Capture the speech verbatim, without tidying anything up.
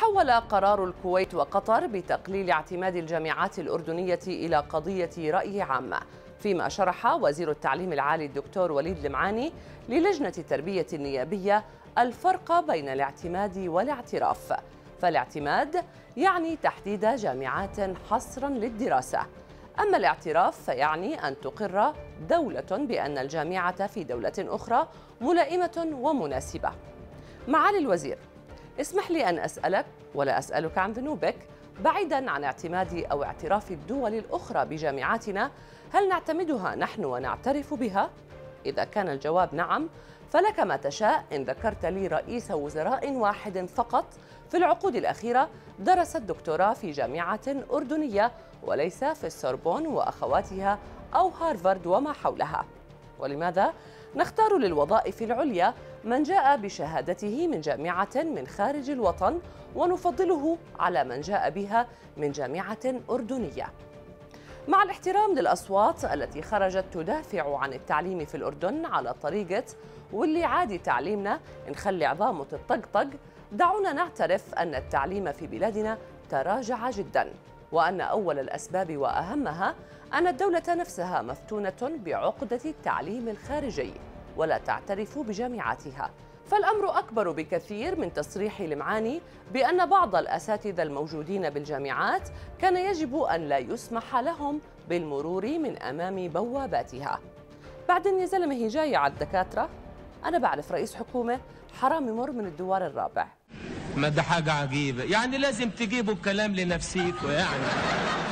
تحول قرار الكويت وقطر بتقليل اعتماد الجامعات الأردنية إلى قضية رأي عام، فيما شرح وزير التعليم العالي الدكتور وليد لمعاني للجنة التربية النيابية الفرق بين الاعتماد والاعتراف. فالاعتماد يعني تحديد جامعات حصرا للدراسة، أما الاعتراف فيعني أن تقر دولة بأن الجامعة في دولة أخرى ملائمة ومناسبة. معالي الوزير، اسمح لي أن أسألك ولا أسألك عن ذنوبك، بعيداً عن اعتماد أو اعتراف الدول الأخرى بجامعاتنا، هل نعتمدها نحن ونعترف بها؟ إذا كان الجواب نعم فلك ما تشاء إن ذكرت لي رئيس وزراء واحد فقط في العقود الأخيرة درس الدكتوراه في جامعة أردنية وليس في السوربون وأخواتها أو هارفارد وما حولها. ولماذا نختار للوظائف العليا من جاء بشهادته من جامعة من خارج الوطن ونفضله على من جاء بها من جامعة أردنية؟ مع الاحترام للأصوات التي خرجت تدافع عن التعليم في الأردن على طريقة واللي عادي تعليمنا نخلي عظامه تطقطق، دعونا نعترف أن التعليم في بلادنا تراجع جدا، وأن أول الأسباب وأهمها أن الدولة نفسها مفتونة بعقدة التعليم الخارجي ولا تعترف بجامعاتها. فالأمر أكبر بكثير من تصريح لمعاني بأن بعض الأساتذة الموجودين بالجامعات كان يجب أن لا يسمح لهم بالمرور من أمام بواباتها. بعدين يا زلمة هي جاية على الدكاترة، أنا بعرف رئيس حكومة حرام يمر من الدوار الرابع. ما ده حاجة عجيبة، يعني لازم تجيبوا الكلام لنفسيته يعني.